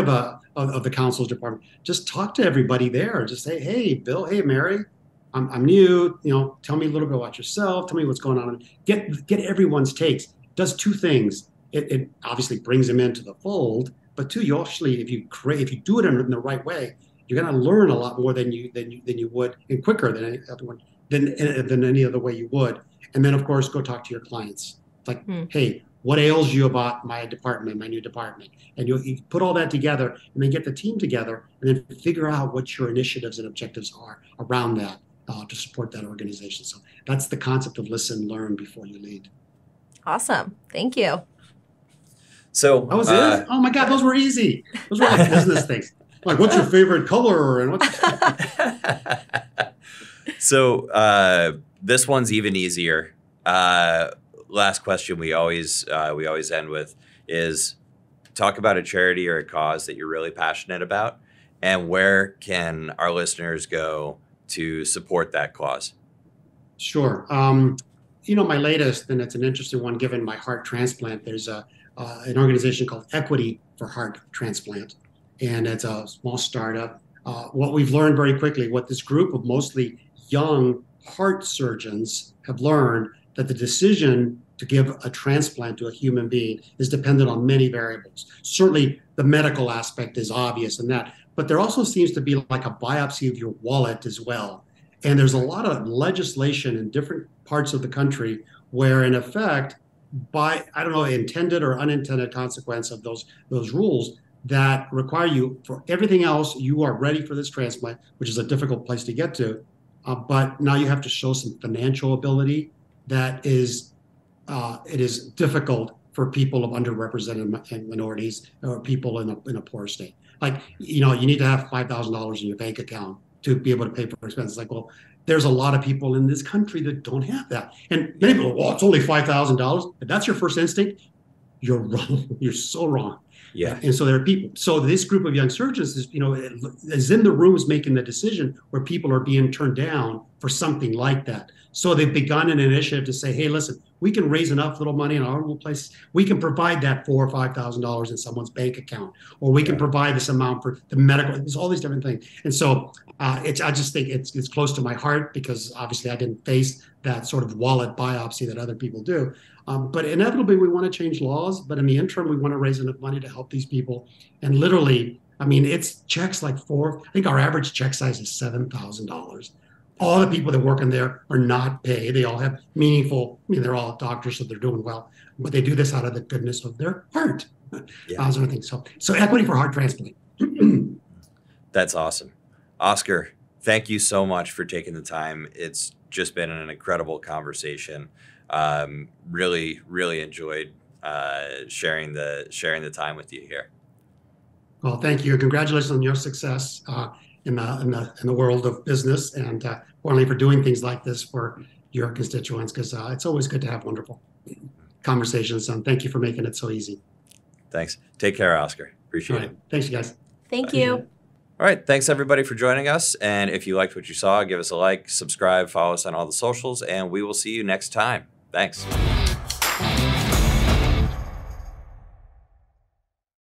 of the counsel's department, just talk to everybody there. Just say, hey, Bill, hey, Mary, I'm new, tell me a little bit about yourself. Tell me what's going on. Get everyone's takes. Does two things. It obviously brings them into the fold, but two, you actually, if you do it in the right way, you're going to learn a lot more than you would, and quicker than any other way you would. And then, of course, go talk to your clients. It's like, hey, what ails you about my new department? And you put all that together, and then get the team together, and then figure out what your initiatives and objectives are around that to support that organization. So that's the concept of listen, learn before you lead. Awesome. Thank you. So that was it? Oh my God, those were easy. Those were like business things. Like, what's your favorite color? And so this one's even easier. Last question we always end with is, talk about a charity or a cause that you're really passionate about, and where can our listeners go to support that cause? Sure. My latest, and it's an interesting one given my heart transplant, there's an organization called Equity for Heart Transplant, and it's a small startup. What we've learned very quickly, what this group of mostly young heart surgeons have learned, that the decision to give a transplant to a human being is dependent on many variables. Certainly the medical aspect is obvious in that, but there also seems to be like a biopsy of your wallet as well. And there's a lot of legislation in different parts of the country where, in effect, by, I don't know, intended or unintended consequence of those rules that require you, for everything else, you are ready for this transplant, which is a difficult place to get to. But now you have to show some financial ability that is, it is difficult for people of underrepresented minorities or people in a poor state. Like, you need to have $5,000 in your bank account to be able to pay for expenses. Like, well, there's a lot of people in this country that don't have that. And many people, well, it's only $5,000. If that's your first instinct, you're wrong. You're so wrong. Yeah. And so there are people. So this group of young surgeons is, you know, is in the rooms making the decision where people are being turned down for something like that. So they've begun an initiative to say, hey, listen, we can raise enough little money in our place. We can provide that $4,000 or $5,000 in someone's bank account, or we can provide this amount for the medical. There's all these different things. And so I just think it's close to my heart, because obviously I didn't face that sort of wallet biopsy that other people do. But inevitably, we want to change laws. But in the interim, we want to raise enough money to help these people. And literally, I mean, it's checks like four. I think our average check size is $7,000. All the people that work in there are not paid. They all have meaningful, I mean, they're all doctors, so they're doing well, but they do this out of the goodness of their heart. Yeah. Sort of thing. So Equity for Heart Transplant. That's awesome. Oscar, thank you so much for taking the time. It's just been an incredible conversation. Really, really enjoyed sharing the time with you here. Well, thank you. Congratulations on your success. In the world of business, and only for doing things like this for your constituents, because it's always good to have wonderful conversations. And thank you for making it so easy. Thanks. Take care, Oscar. Appreciate it. Thanks, you guys. Thank you. All right. Thanks, everybody, for joining us. And if you liked what you saw, give us a like, subscribe, follow us on all the socials, and we will see you next time. Thanks.